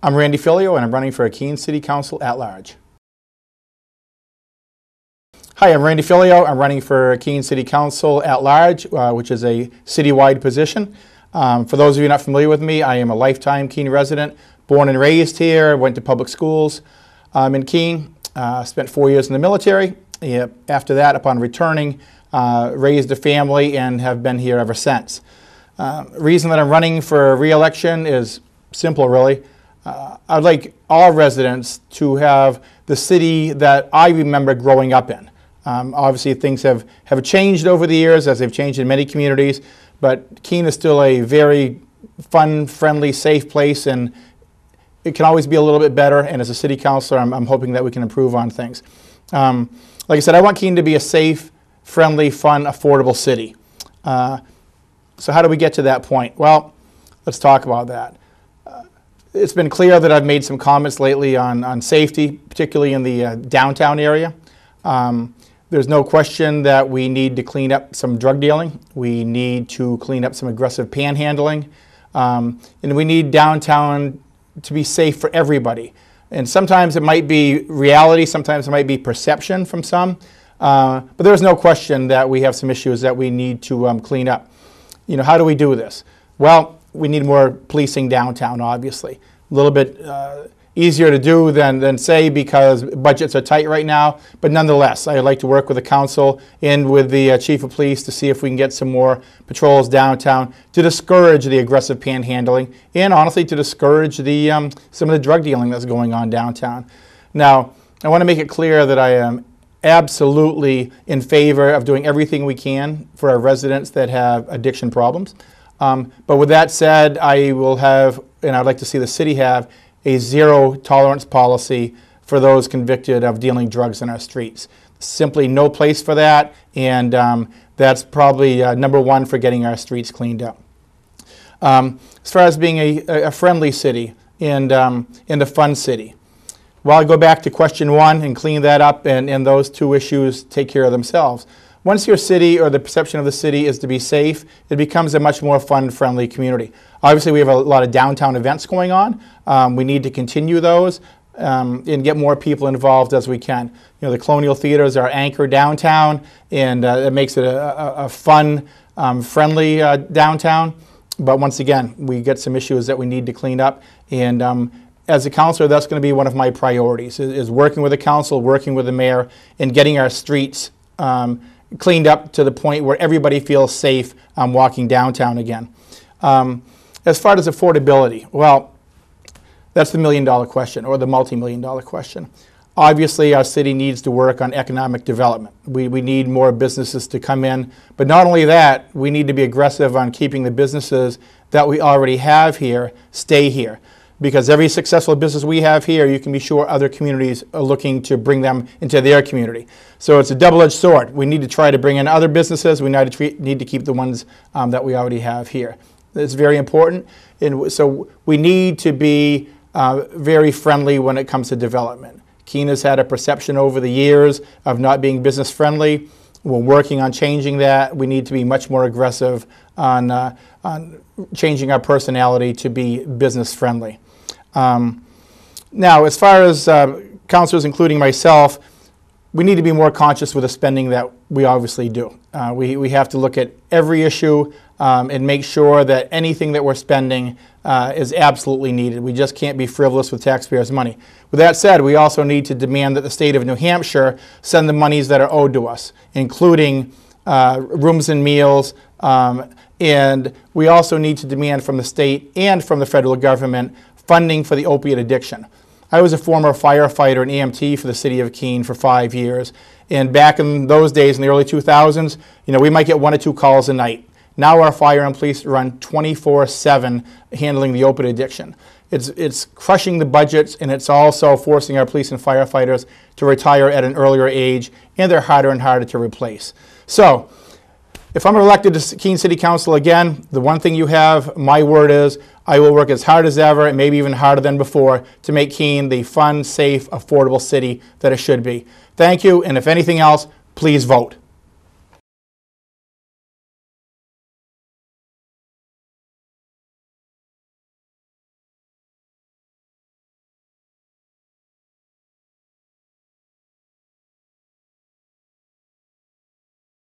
I'm Randy Filiault, and I'm running for a Keene City Council at large. Hi, I'm Randy Filiault. I'm running for Keene City Council at large, which is a citywide position. For those of you not familiar with me, I am a lifetime Keene resident, born and raised here, went to public schools in Keene, spent 4 years in the military. After that, upon returning, raised a family and have been here ever since. Reason that I'm running for re-election is simple, really. I'd like all residents to have the city that I remember growing up in. Obviously, things have changed over the years, as they've changed in many communities, but Keene is still a very fun, friendly, safe place, and it can always be a little bit better, and as a city councilor, I'm hoping that we can improve on things. Like I said, I want Keene to be a safe, friendly, fun, affordable city. So how do we get to that point? Well, let's talk about that. It's been clear that I've made some comments lately on safety, particularly in the downtown area. There's no question that we need to clean up some drug dealing. We need to clean up some aggressive panhandling. And we need downtown to be safe for everybody. And sometimes it might be reality, sometimes it might be perception from some. But there's no question that we have some issues that we need to clean up. You know, how do we do this? Well, we need more policing downtown, obviously. A little bit easier to do than say, because budgets are tight right now. But nonetheless, I'd like to work with the council and with the chief of police to see if we can get some more patrols downtown to discourage the aggressive panhandling and, honestly, to discourage the some of the drug dealing that's going on downtown. Now, I want to make it clear that I am absolutely in favor of doing everything we can for our residents that have addiction problems. But with that said, I will have, and I'd like to see the city have, a zero tolerance policy for those convicted of dealing drugs in our streets. Simply no place for that, and that's probably number one for getting our streets cleaned up. As far as being a friendly city and a fun city, well, I go back to question one and clean that up, and those two issues take care of themselves. Once your city, or the perception of the city, is to be safe, it becomes a much more fun, friendly community. Obviously, we have a lot of downtown events going on. We need to continue those and get more people involved as we can. You know, the Colonial Theater is our anchor downtown, and it makes it a fun, friendly downtown. But once again, we get some issues that we need to clean up. And as a councilor, that's going to be one of my priorities, is working with the council, working with the mayor, and getting our streets cleaned up to the point where everybody feels safe walking downtown again. As far as affordability, well, that's the million-dollar question, or the multi-million-dollar question. Obviously, our city needs to work on economic development. We need more businesses to come in, but not only that, we need to be aggressive on keeping the businesses that we already have here stay here. Because every successful business we have here, you can be sure other communities are looking to bring them into their community. So it's a double-edged sword. We need to try to bring in other businesses. We need to keep the ones that we already have here. It's very important. And so we need to be very friendly when it comes to development. Keene has had a perception over the years of not being business-friendly. We're working on changing that. We need to be much more aggressive on changing our personality to be business-friendly. Now, as far as councilors, including myself, we need to be more conscious with the spending that we obviously do. We have to look at every issue and make sure that anything that we're spending is absolutely needed. We just can't be frivolous with taxpayers' money. With that said, we also need to demand that the state of New Hampshire send the monies that are owed to us, including rooms and meals, and we also need to demand from the state and from the federal government funding for the opiate addiction. I was a former firefighter and EMT for the city of Keene for 5 years, and back in those days, in the early 2000s, you know, we might get 1 or 2 calls a night. Now our fire and police run 24/7 handling the opiate addiction. It's crushing the budgets, and it's also forcing our police and firefighters to retire at an earlier age, and they're harder and harder to replace. So, if I'm elected to Keene City Council again, the one thing you have, my word is, I will work as hard as ever, and maybe even harder than before, to make Keene the fun, safe, affordable city that it should be. Thank you, and if anything else, please vote.